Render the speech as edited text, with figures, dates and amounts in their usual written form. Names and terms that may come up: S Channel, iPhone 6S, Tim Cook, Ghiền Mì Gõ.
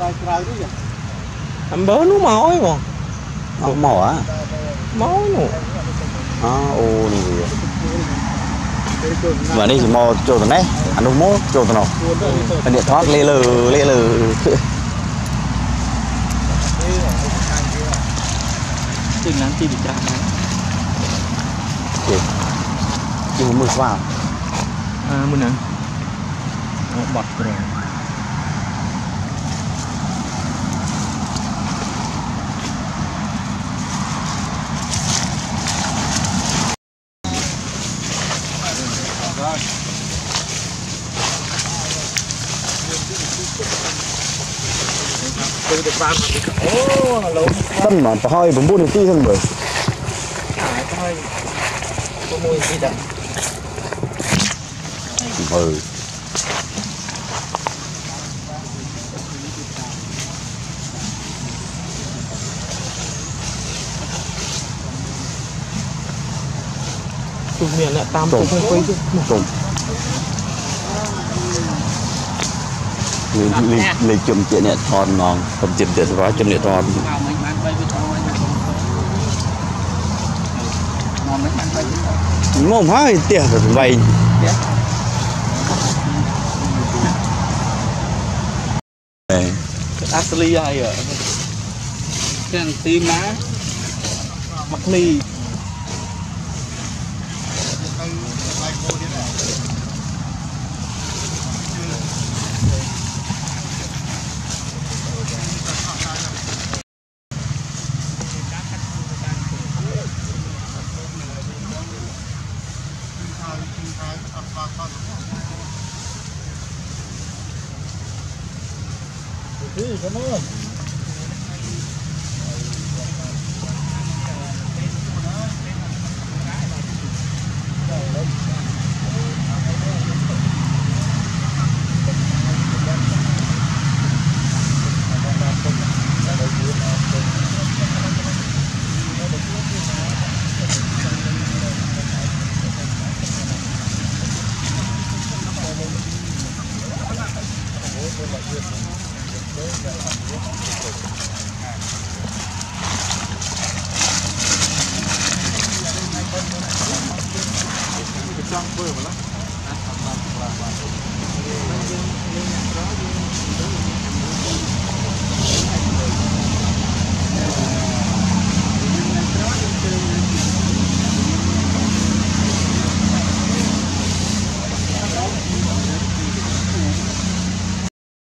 Làm bớ nó mỏi mà. Không mỏi á. Mỏi nữa. Ô này gì vậy? Đi chỉ mò chỗ tầng đấy, ăn uống mốt chỗ tầng nào. Điện thoát lê lừ. Chừng lắm chi bị chạm đấy. Chừng. Chừng mưa vào. Mưa nắng. Bọt rồi. Tân mà thôi bốn bốn tí hơn rồi. Tụi miền lại tam tụi quay chứ. Lấy chùm chuyện này thòn ngon, không chùm chuyện đó chùm này thòn. Ngon hai tiền rồi vậy. Ashley hay ở trên tim má mặt ni. Hãy subscribe cho kênh Ghiền Mì Gõ để không bỏ lỡ những video hấp dẫn.